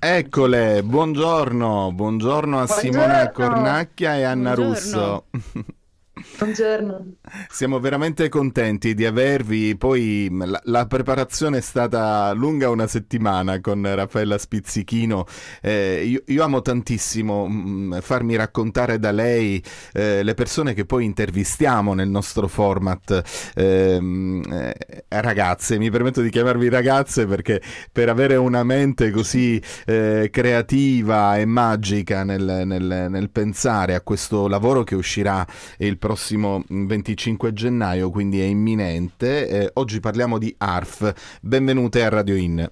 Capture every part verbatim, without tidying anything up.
Eccole, buongiorno, buongiorno a Simona Cornacchia e Anna Russo. Buongiorno. Siamo veramente contenti di avervi, poi la, la preparazione è stata lunga, una settimana con Raffaella Spizzichino, eh, io, io amo tantissimo mh, farmi raccontare da lei eh, le persone che poi intervistiamo nel nostro format, eh, eh, ragazze, mi permetto di chiamarvi ragazze perché per avere una mente così eh, creativa e magica nel, nel, nel pensare a questo lavoro che uscirà il prossimo venticinque gennaio, quindi è imminente. Eh, oggi parliamo di A R F. Benvenute a Radio In.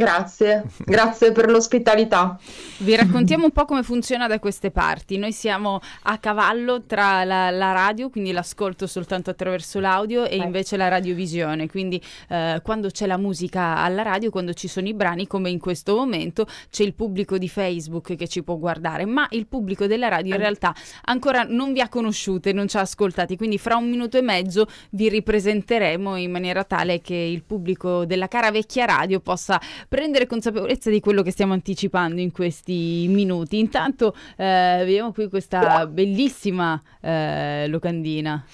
Grazie, grazie per l'ospitalità. Vi raccontiamo un po' come funziona da queste parti. Noi siamo a cavallo tra la, la radio, quindi l'ascolto soltanto attraverso l'audio, e invece la radiovisione, quindi eh, quando c'è la musica alla radio, quando ci sono i brani, come in questo momento, c'è il pubblico di Facebook che ci può guardare, ma il pubblico della radio in realtà ancora non vi ha conosciute, non ci ha ascoltati, quindi fra un minuto e mezzo vi ripresenteremo in maniera tale che il pubblico della cara vecchia radio possa prendere consapevolezza di quello che stiamo anticipando in questi minuti. Intanto eh, vediamo qui questa bellissima eh, locandina.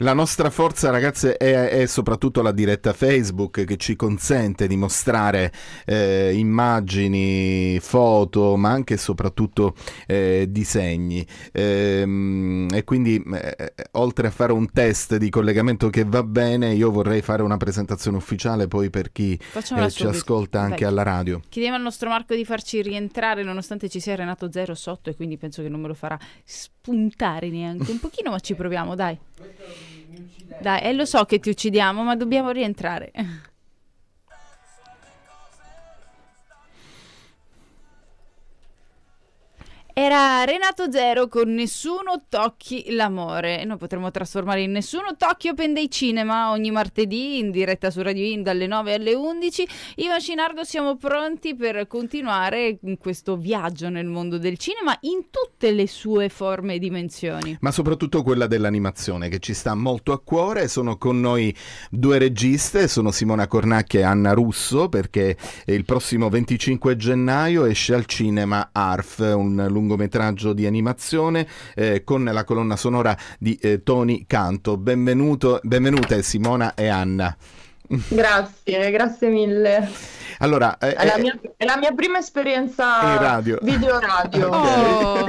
La nostra forza, ragazze, è, è soprattutto la diretta Facebook, che ci consente di mostrare eh, immagini, foto, ma anche e soprattutto eh, disegni. E, e quindi, eh, oltre a fare un test di collegamento che va bene, io vorrei fare una presentazione ufficiale poi per chi eh, ci ascolta anche alla radio. Chiediamo al nostro Marco di farci rientrare, nonostante ci sia Renato Zero sotto, e quindi penso che non me lo farà spuntare neanche un pochino, ma ci proviamo, dai. Dai, e eh, lo so che ti uccidiamo, ma dobbiamo rientrare. Era Renato Zero con Nessuno tocchi l'amore. Noi potremmo trasformare in Nessuno tocchi Open Day Cinema ogni martedì in diretta su Radio In dalle nove alle undici. Ivan Scinardo, siamo pronti per continuare questo viaggio nel mondo del cinema in tutte le sue forme e dimensioni, ma soprattutto quella dell'animazione, che ci sta molto a cuore. Sono con noi due registe, sono Simona Cornacchia e Anna Russo, perché il prossimo venticinque gennaio esce al cinema A R F, un lungo lungometraggio di animazione eh, con la colonna sonora di eh, Tony Canto. Benvenuto, benvenute Simona e Anna. Grazie, grazie mille. Allora, eh, è, la mia, è la mia prima esperienza radio. video radio. Okay. Oh.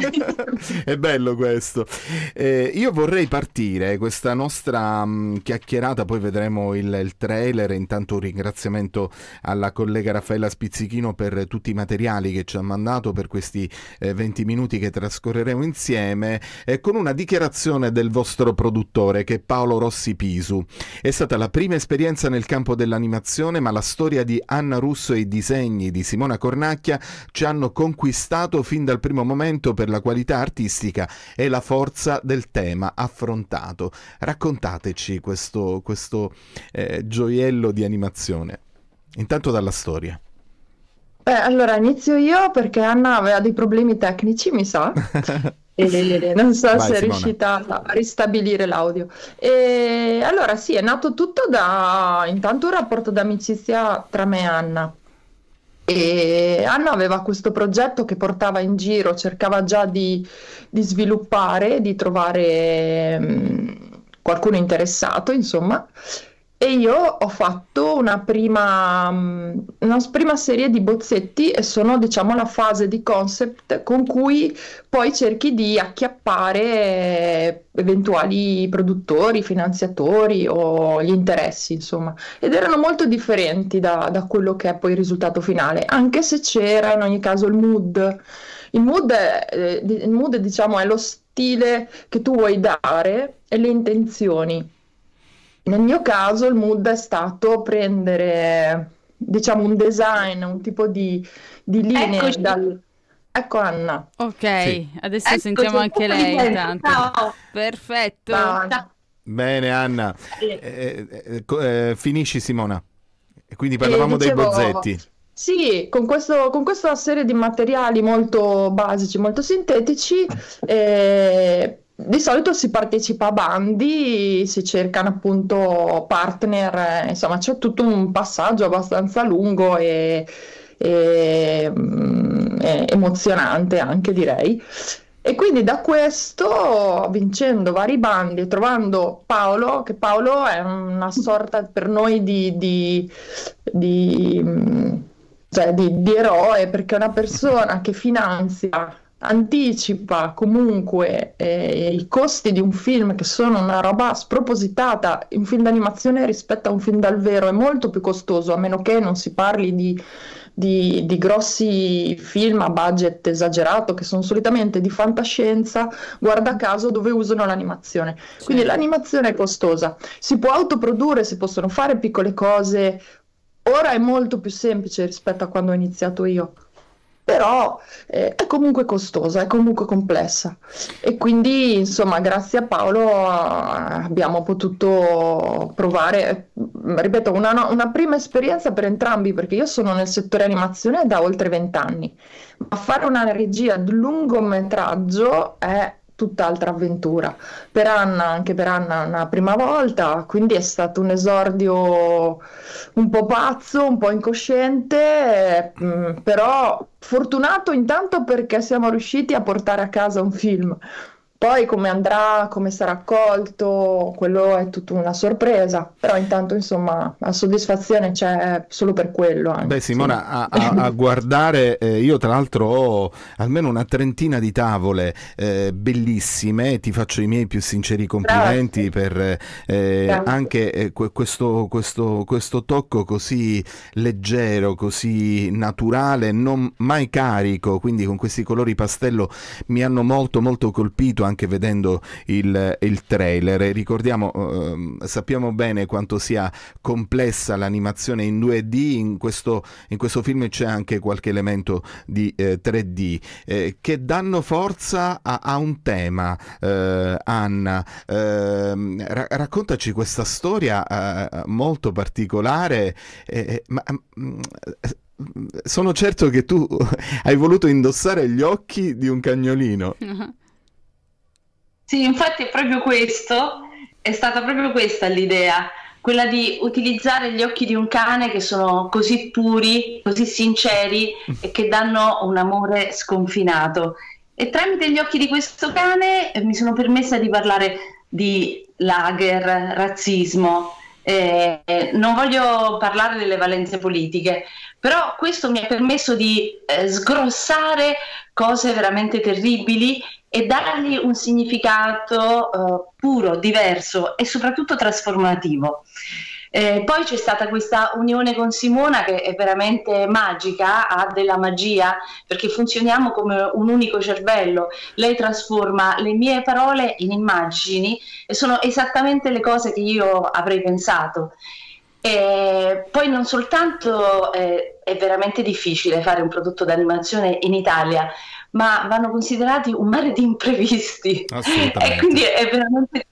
È bello questo. Eh, io vorrei partire questa nostra mh, chiacchierata, poi vedremo il, il trailer. Intanto un ringraziamento alla collega Raffaella Spizzichino per tutti i materiali che ci ha mandato per questi eh, venti minuti che trascorreremo insieme, eh, con una dichiarazione del vostro produttore, che è Paolo Rossi Pisu. È stata la prima esperienza nel campo dell'animazione, ma la storia di Anna Russo e i disegni di Simona Cornacchia ci hanno conquistato fin dal primo momento per la qualità artistica e la forza del tema affrontato. Raccontateci questo, questo eh, gioiello di animazione, intanto dalla storia. Beh, allora inizio io, perché Anna aveva dei problemi tecnici, mi sa. E non so Vai, se è Simona. riuscita a ristabilire l'audio. Allora sì, è nato tutto da intanto un rapporto d'amicizia tra me e Anna. E Anna aveva questo progetto che portava in giro, cercava già di, di sviluppare, di trovare mh, qualcuno interessato, insomma. E io ho fatto una prima, una prima serie di bozzetti, e sono, diciamo, la fase di concept con cui poi cerchi di acchiappare eventuali produttori, finanziatori o gli interessi, insomma. Ed erano molto differenti da, da quello che è poi il risultato finale, anche se c'era in ogni caso il mood. Il mood, è, il mood, diciamo, è lo stile che tu vuoi dare e le intenzioni. Nel mio caso il mood è stato prendere, diciamo, un design, un tipo di, di linee dal... Ecco Anna. Ok, sì. Adesso ecco, sentiamo anche lei intanto. No. Perfetto. No. Bene Anna, eh, eh, eh, finisci Simona. Quindi parlavamo eh, dicevo, dei bozzetti. Sì, con, questo, con questa serie di materiali molto basici, molto sintetici, eh, di solito si partecipa a bandi, si cercano appunto partner, insomma c'è tutto un passaggio abbastanza lungo e, e, e emozionante anche, direi. E quindi da questo, vincendo vari bandi e trovando Paolo, che Paolo è una sorta per noi di... di, di Cioè di, di eroe, perché è una persona che finanzia, anticipa comunque eh, i costi di un film che sono una roba spropositata. Un film d'animazione rispetto a un film dal vero è molto più costoso, a meno che non si parli di, di, di grossi film a budget esagerato, che sono solitamente di fantascienza, guarda caso, dove usano l'animazione. Quindi sì, l'animazione è costosa, si può autoprodurre, si possono fare piccole cose. Ora è molto più semplice rispetto a quando ho iniziato io, però eh, è comunque costosa, è comunque complessa, e quindi insomma grazie a Paolo abbiamo potuto provare, ripeto, una, una prima esperienza per entrambi, perché io sono nel settore animazione da oltre vent'anni, ma fare una regia di lungometraggio è tutt'altra avventura. Per Anna, anche per Anna una prima volta, quindi è stato un esordio un po' pazzo, un po' incosciente, però fortunato intanto perché siamo riusciti a portare a casa un film. Poi come andrà, come sarà accolto, quello è tutta una sorpresa, però intanto insomma la soddisfazione c'è solo per quello. Anche, beh Simona, sì. a, a, a guardare, eh, io tra l'altro ho almeno una trentina di tavole eh, bellissime, ti faccio i miei più sinceri complimenti. Grazie. Per eh, anche eh, questo, questo, questo tocco così leggero, così naturale, non mai carico, quindi con questi colori pastello mi hanno molto molto colpito. Anche vedendo il, il trailer, ricordiamo, eh, sappiamo bene quanto sia complessa l'animazione in due D, in questo, in questo film c'è anche qualche elemento di eh, tre D eh, che danno forza a, a un tema. eh, Anna, eh, ra raccontaci questa storia eh, molto particolare, eh, ma eh, sono certo che tu hai voluto indossare gli occhi di un cagnolino. Sì, infatti è proprio questo, è stata proprio questa l'idea, quella di utilizzare gli occhi di un cane che sono così puri, così sinceri e che danno un amore sconfinato. E tramite gli occhi di questo cane mi sono permessa di parlare di lager, razzismo, eh, non voglio parlare delle valenze politiche, però questo mi ha permesso di eh, sgrossare cose veramente terribili e dargli un significato uh, puro, diverso e soprattutto trasformativo. Eh, poi c'è stata questa unione con Simona che è veramente magica, ha della magia, perché funzioniamo come un unico cervello. Lei trasforma le mie parole in immagini e sono esattamente le cose che io avrei pensato. E poi non soltanto eh, è veramente difficile fare un prodotto d'animazione in Italia, ma vanno considerati un mare di imprevisti, e quindi è veramente,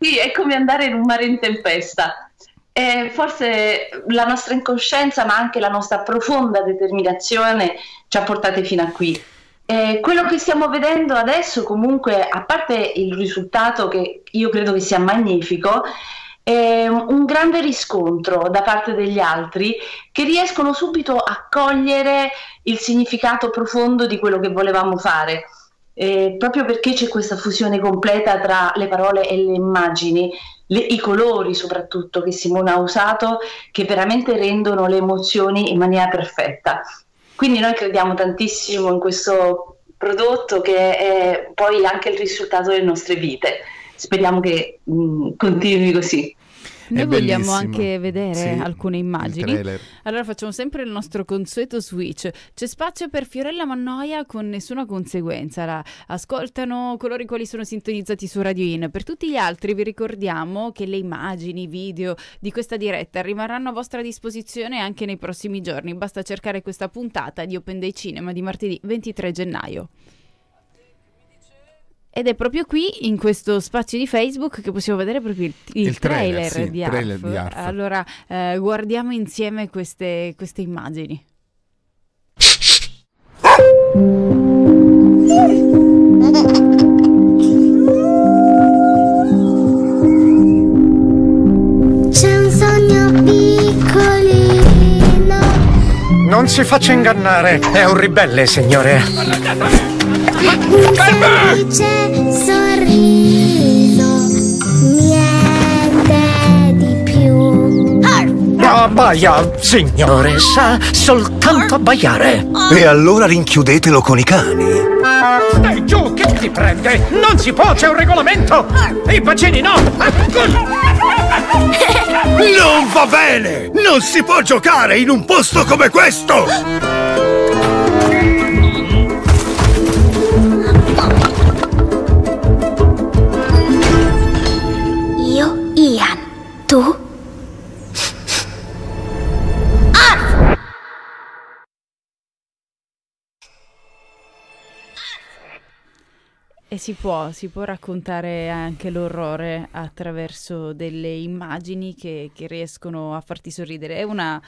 sì, è come andare in un mare in tempesta. E forse la nostra incoscienza, ma anche la nostra profonda determinazione ci ha portate fino a qui. E quello che stiamo vedendo adesso comunque, a parte il risultato che io credo che sia magnifico, è un grande riscontro da parte degli altri che riescono subito a cogliere il significato profondo di quello che volevamo fare, eh, proprio perché c'è questa fusione completa tra le parole e le immagini, le, i colori soprattutto che Simona ha usato, che veramente rendono le emozioni in maniera perfetta. Quindi noi crediamo tantissimo in questo prodotto che è poi anche il risultato delle nostre vite. Speriamo che mh, continui così. Noi vogliamo bellissimo. Anche vedere, sì, alcune immagini. Allora facciamo sempre il nostro consueto switch. C'è spazio per Fiorella Mannoia con Nessuna Conseguenza. La ascoltano coloro i quali sono sintonizzati su Radio In. Per tutti gli altri vi ricordiamo che le immagini, i video di questa diretta rimarranno a vostra disposizione anche nei prossimi giorni. Basta cercare questa puntata di Open Day Cinema di martedì ventitré gennaio. Ed è proprio qui, in questo spazio di Facebook, che possiamo vedere proprio il, il, il trailer, trailer, sì, di trailer di A R F. Allora, eh, guardiamo insieme queste, queste immagini. non si faccia ingannare. È un ribelle, signore. Un felice sorriso, niente di più. Abbaia, signore, sa soltanto abbaiare. E allora rinchiudetelo con i cani. Stai giù, che ti prende? Non si può, c'è un regolamento. I bacini no. Non va bene! Non si può giocare in un posto come questo! Io, Ian, tu? Ah! E si può, si può raccontare anche l'orrore attraverso delle immagini che, che riescono a farti sorridere. È una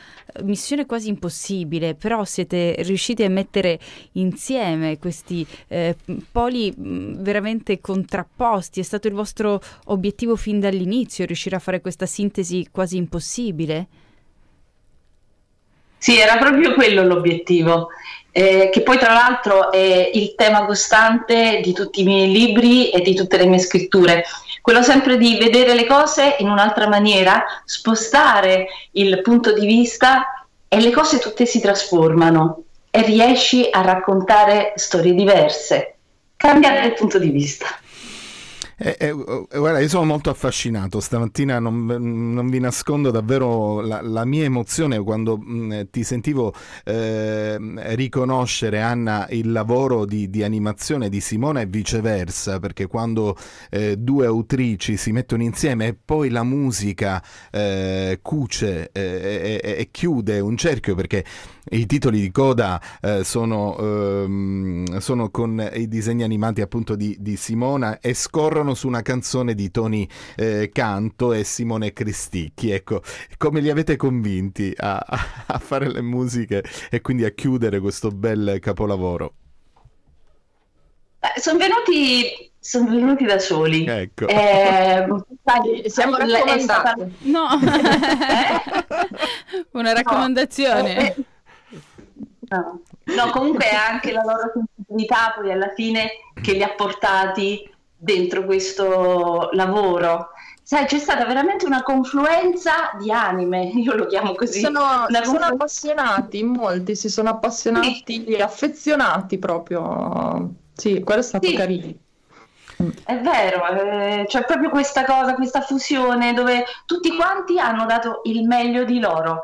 missione quasi impossibile, però siete riusciti a mettere insieme questi eh, poli veramente contrapposti. È stato il vostro obiettivo fin dall'inizio, riuscire a fare questa sintesi quasi impossibile? Sì, era proprio quello l'obiettivo. Eh, che poi tra l'altro è il tema costante di tutti i miei libri e di tutte le mie scritture, quello sempre di vedere le cose in un'altra maniera, spostare il punto di vista e le cose tutte si trasformano e riesci a raccontare storie diverse, cambiare il punto di vista. Eh, eh, guarda, io sono molto affascinato stamattina, non, non vi nascondo davvero la, la mia emozione quando mh, ti sentivo eh, riconoscere, Anna, il lavoro di, di animazione di Simona e viceversa, perché quando eh, due autrici si mettono insieme e poi la musica eh, cuce eh, e, e chiude un cerchio, perché i titoli di coda eh, sono, ehm, sono con i disegni animati appunto di, di Simona e scorrono su una canzone di Tony eh, Canto e Simone Cristicchi. Ecco, come li avete convinti a, a fare le musiche e quindi a chiudere questo bel capolavoro? Sono venuti... Sono venuti da soli. Ecco. Eh, siamo raccomandati. Stata... No, eh? Una raccomandazione. No. Eh. No. No, comunque è anche la loro sensibilità poi alla fine che li ha portati dentro questo lavoro. Sai, c'è stata veramente una confluenza di anime, io lo chiamo così. Sono, si sono appassionati, molti si sono appassionati, sì. Affezionati proprio. Sì, quello è stato sì. Carino. È vero, eh, c'è proprio questa cosa, questa fusione dove tutti quanti hanno dato il meglio di loro.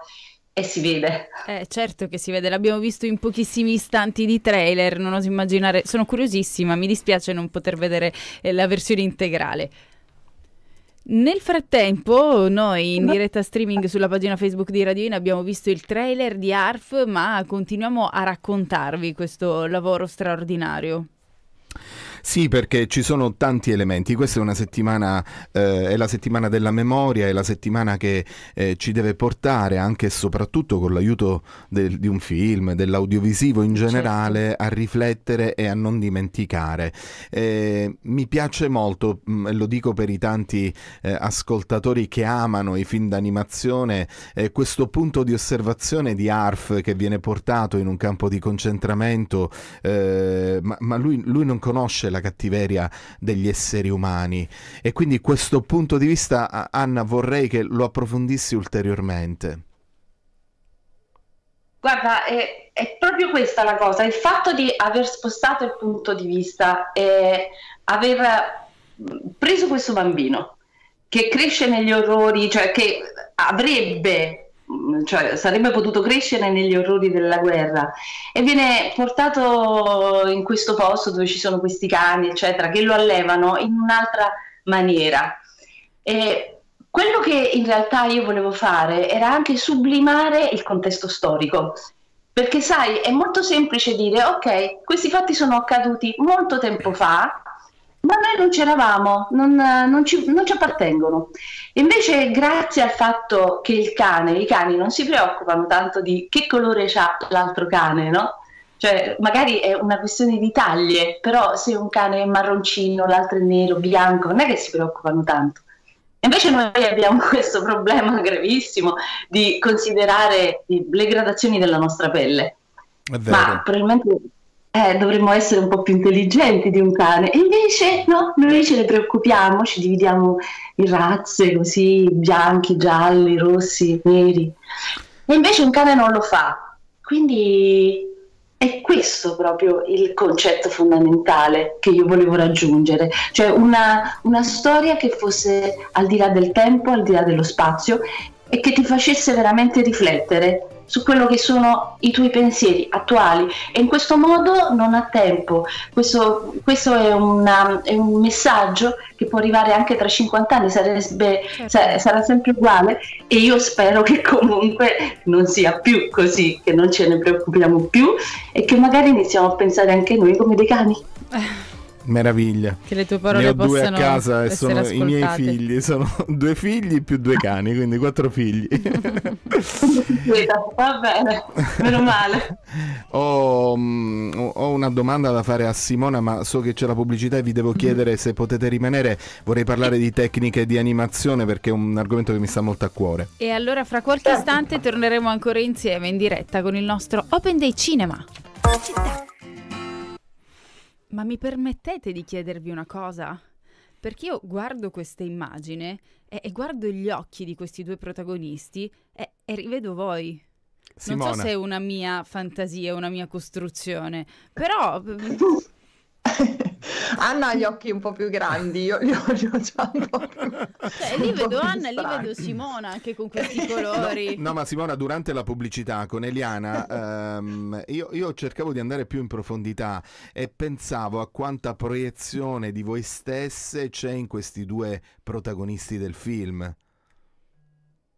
E si vede. Eh, certo che si vede, l'abbiamo visto in pochissimi istanti di trailer, non oso immaginare. Sono curiosissima, mi dispiace non poter vedere eh, la versione integrale. Nel frattempo noi in diretta streaming sulla pagina Facebook di Radio In abbiamo visto il trailer di A R F, ma continuiamo a raccontarvi questo lavoro straordinario. Sì, perché ci sono tanti elementi. Questa è una settimana, eh, è la settimana della memoria, è la settimana che eh, ci deve portare anche e soprattutto con l'aiuto di un film, dell'audiovisivo in generale, certo. A riflettere e a non dimenticare. Eh, mi piace molto, mh, lo dico per i tanti eh, ascoltatori che amano i film d'animazione, eh, questo punto di osservazione di A R F che viene portato in un campo di concentramento, eh, ma, ma lui, lui non conosce la La cattiveria degli esseri umani e quindi questo punto di vista, Anna, vorrei che lo approfondissi ulteriormente. Guarda, è, è proprio questa la cosa, il fatto di aver spostato il punto di vista e aver preso questo bambino che cresce negli orrori, cioè che avrebbe, cioè sarebbe potuto crescere negli orrori della guerra e viene portato in questo posto dove ci sono questi cani eccetera che lo allevano in un'altra maniera. E quello che in realtà io volevo fare era anche sublimare il contesto storico, perché sai, è molto semplice dire ok, questi fatti sono accaduti molto tempo fa, ma noi non c'eravamo, non, non, ci, non ci appartengono. Invece grazie al fatto che il cane, i cani non si preoccupano tanto di che colore ha l'altro cane, no? Cioè magari è una questione di taglie, però se un cane è marroncino, l'altro è nero, bianco, non è che si preoccupano tanto. Invece noi abbiamo questo problema gravissimo di considerare le gradazioni della nostra pelle. È vero. Ma probabilmente eh, dovremmo essere un po' più intelligenti di un cane, e invece no, noi ce ne preoccupiamo, ci dividiamo in razze così, bianchi, gialli, rossi, neri, e invece un cane non lo fa. Quindi è questo proprio il concetto fondamentale che io volevo raggiungere, cioè una, una storia che fosse al di là del tempo, al di là dello spazio, e che ti facesse veramente riflettere su quello che sono i tuoi pensieri attuali, e in questo modo non ha tempo. Questo, questo è, una, è un messaggio che può arrivare anche tra cinquanta anni, sarebbe, sa, sarà sempre uguale, e io spero che comunque non sia più così, che non ce ne preoccupiamo più e che magari iniziamo a pensare anche noi come dei cani. Meraviglia, che le tue parole ne ho due a casa e sono ascoltate. I miei figli sono due figli più due cani, quindi quattro figli. Va bene, meno male. Ho, ho una domanda da fare a Simona, ma so che c'è la pubblicità e vi devo chiedere mm. se potete rimanere. Vorrei parlare di tecniche di animazione, perché è un argomento che mi sta molto a cuore. E allora fra qualche istante torneremo ancora insieme in diretta con il nostro Open Day Cinema. Ma mi permettete di chiedervi una cosa? Perché io guardo questa immagine e, e guardo gli occhi di questi due protagonisti e, e rivedo voi. Simona. Non so se è una mia fantasia, una mia costruzione, però... Anna ha gli occhi un po' più grandi, io li ho, li ho già un po' più... Cioè, lì vedo Anna, lì vedo Simona anche con questi colori. No, no, ma Simona, durante la pubblicità con Eliana ehm, io, io cercavo di andare più in profondità e pensavo a quanta proiezione di voi stesse c'è in questi due protagonisti del film.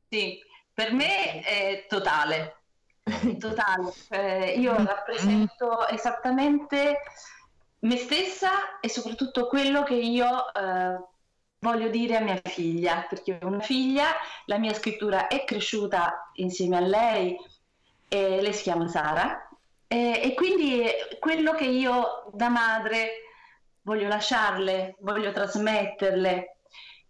Sì, per me è totale. È totale. Eh, io rappresento esattamente... me stessa e soprattutto quello che io eh, voglio dire a mia figlia, perché ho una figlia, la mia scrittura è cresciuta insieme a lei, e lei si chiama Sara, e, e quindi quello che io da madre voglio lasciarle, voglio trasmetterle.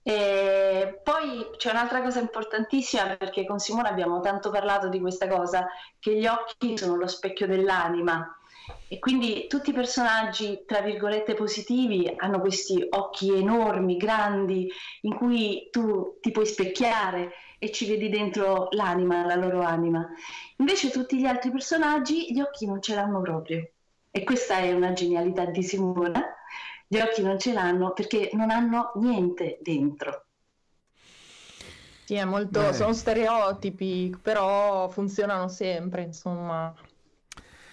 E poi c'è un'altra cosa importantissima, perché con Simona abbiamo tanto parlato di questa cosa, che gli occhi sono lo specchio dell'anima. E quindi tutti i personaggi, tra virgolette, positivi hanno questi occhi enormi, grandi, in cui tu ti puoi specchiare e ci vedi dentro l'anima, la loro anima. Invece tutti gli altri personaggi gli occhi non ce l'hanno proprio. E questa è una genialità di Simona. Gli occhi non ce l'hanno perché non hanno niente dentro. Sì, è molto... Beh. Sono stereotipi, però funzionano sempre, insomma...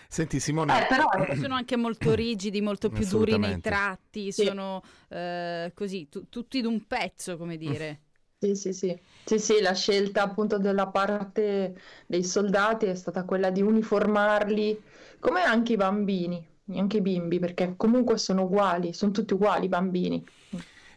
Senti Simona, eh, però sono anche molto rigidi, molto più duri nei tratti, sì. Sono eh, così, tu, tutti d'un pezzo, come dire. Sì, sì, sì, sì, sì, la scelta appunto della parte dei soldati è stata quella di uniformarli, come anche i bambini, anche i bimbi, perché comunque sono uguali, sono tutti uguali i bambini.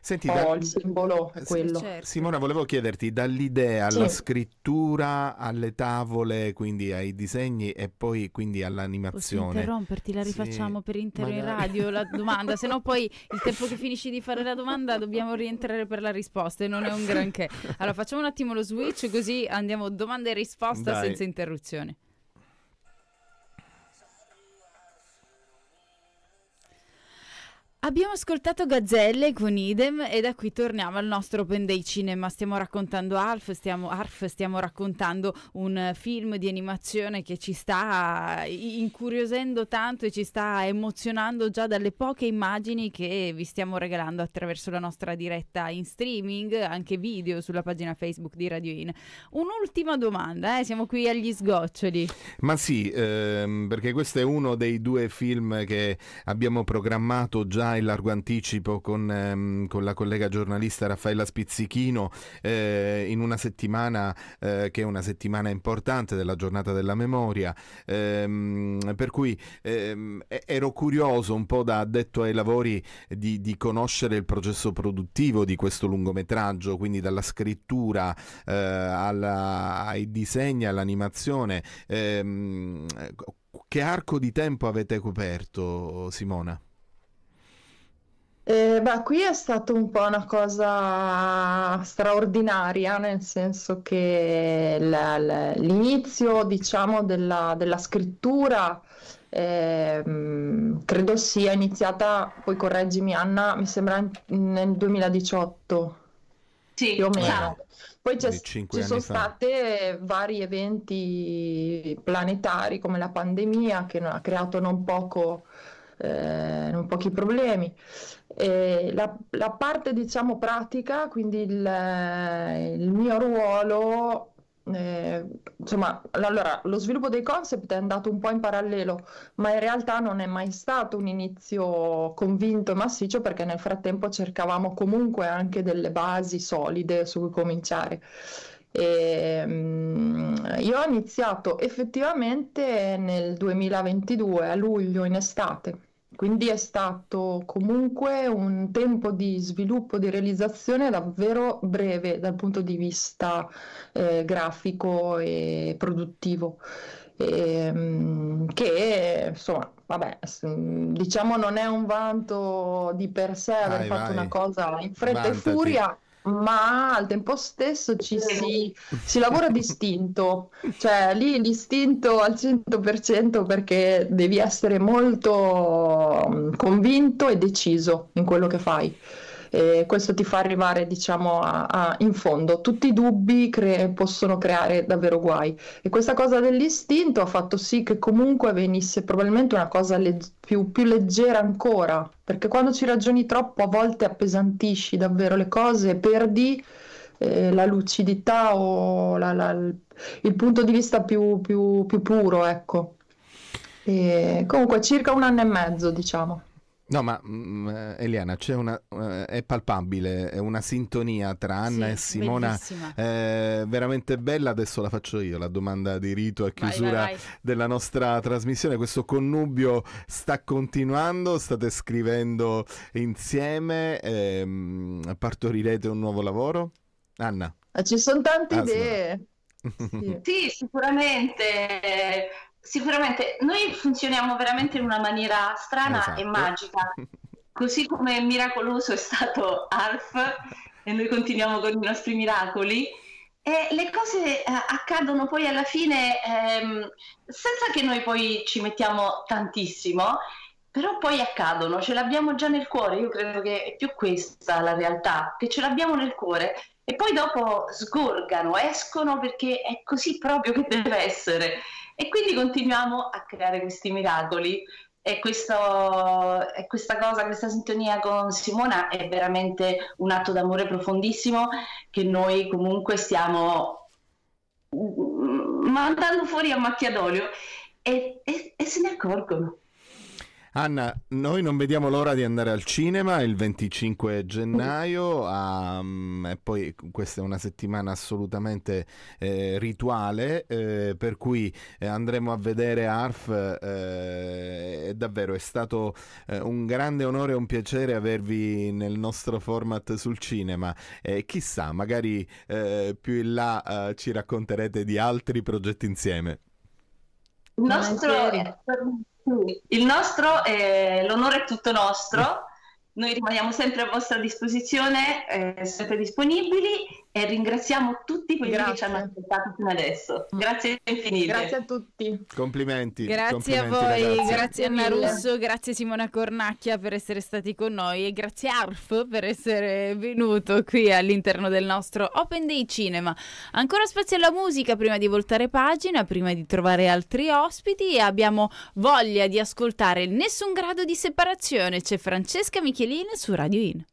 Senti, oh, da... il simbolo è quello. Certo. Simona, volevo chiederti, dall'idea alla sì. scrittura, alle tavole, quindi ai disegni e poi quindi all'animazione. Posso interromperti? La rifacciamo sì, per intero magari. In radio la domanda, se no poi il tempo che finisci di fare la domanda dobbiamo rientrare per la risposta e non è un granché. Allora facciamo un attimo lo switch, così andiamo domanda e risposta. Dai. Senza interruzione. Abbiamo ascoltato Gazzelle con Idem e da qui torniamo al nostro Open Day Cinema. Stiamo raccontando A R F, stiamo, A R F, stiamo raccontando un film di animazione che ci sta incuriosendo tanto e ci sta emozionando già dalle poche immagini che vi stiamo regalando attraverso la nostra diretta in streaming, anche video sulla pagina Facebook di Radio In. Un'ultima domanda, eh? Siamo qui agli sgoccioli. Ma sì, ehm, perché questo è uno dei due film che abbiamo programmato già in largo anticipo con, ehm, con la collega giornalista Raffaella Spizzichino eh, in una settimana eh, che è una settimana importante della giornata della memoria, ehm, per cui ehm, ero curioso un po' da addetto ai lavori di, di conoscere il processo produttivo di questo lungometraggio, quindi dalla scrittura eh, alla, ai disegni, all'animazione. ehm, Che arco di tempo avete coperto, Simona? Eh, beh, qui è stata un po' una cosa straordinaria, nel senso che l'inizio, diciamo, della, della scrittura eh, credo sia iniziata, poi correggimi Anna, mi sembra nel duemiladiciotto, sì, più o meno. Esatto. Poi c'è, ci sono state vari eventi planetari come la pandemia che ha creato non poco... Eh, non pochi problemi. Eh, la, la parte, diciamo, pratica, quindi il, il mio ruolo, eh, insomma, allora lo sviluppo dei concept è andato un po' in parallelo, ma in realtà non è mai stato un inizio convinto e massiccio, perché nel frattempo cercavamo comunque anche delle basi solide su cui cominciare. E, um, io ho iniziato effettivamente nel duemilaventidue, a luglio, in estate, quindi è stato comunque un tempo di sviluppo, di realizzazione davvero breve dal punto di vista eh, grafico e produttivo, e, um, che insomma, vabbè, diciamo non è un vanto di per sé aver vai, fatto vai. una cosa in fretta Vantati. e furia, ma al tempo stesso ci si, si lavora distinto, cioè lì l'istinto al cento per cento, perché devi essere molto convinto e deciso in quello che fai, e questo ti fa arrivare, diciamo, a, a, in fondo. Tutti i dubbi cre- possono creare davvero guai, e questa cosa dell'istinto ha fatto sì che comunque venisse probabilmente una cosa le- più, più leggera ancora, perché quando ci ragioni troppo a volte appesantisci davvero le cose e perdi eh, la lucidità o la, la, il punto di vista più, più, più puro, ecco. E comunque circa un anno e mezzo, diciamo. No, ma Eliana, c'è una, è palpabile, è una sintonia tra Anna sì, e Simona eh, veramente bella. Adesso la faccio io, la domanda di rito a chiusura vai, vai, vai. della nostra trasmissione. Questo connubio sta continuando, state scrivendo insieme, ehm, partorirete un nuovo lavoro? Anna? Ci sono tante ah, idee. Sì. sì, sicuramente... Sicuramente noi funzioniamo veramente in una maniera strana esatto. e magica, così come miracoloso è stato A R F e noi continuiamo con i nostri miracoli, e le cose eh, accadono poi alla fine ehm, senza che noi poi ci mettiamo tantissimo, però poi accadono, ce l'abbiamo già nel cuore. Io credo che è più questa la realtà, che ce l'abbiamo nel cuore e poi dopo sgorgano, escono, perché è così proprio che deve essere. E quindi continuiamo a creare questi miracoli, e questo, e questa cosa, questa sintonia con Simona è veramente un atto d'amore profondissimo, che noi comunque stiamo mandando fuori a macchia d'olio e, e, e se ne accorgono. Anna, noi non vediamo l'ora di andare al cinema il venticinque gennaio, um, e poi questa è una settimana assolutamente eh, rituale, eh, per cui eh, andremo a vedere A R F. Eh, davvero è stato eh, un grande onore e un piacere avervi nel nostro format sul cinema, eh, chissà, magari eh, più in là eh, ci racconterete di altri progetti insieme. Il nostro... Il nostro, eh, l'onore è tutto nostro, noi rimaniamo sempre a vostra disposizione, eh, sempre disponibili, e ringraziamo tutti quelli Grazie. che ci hanno ascoltato fino adesso. Grazie infinite. Grazie a tutti. Complimenti. Grazie complimenti, a voi, ragazzi. Grazie Anna Russo, grazie Simona Cornacchia per essere stati con noi, e grazie A R F per essere venuto qui all'interno del nostro Open Day Cinema. Ancora spazio alla musica prima di voltare pagina, prima di trovare altri ospiti, e abbiamo voglia di ascoltare Nessun grado di separazione. C'è Francesca Michielin su Radio In.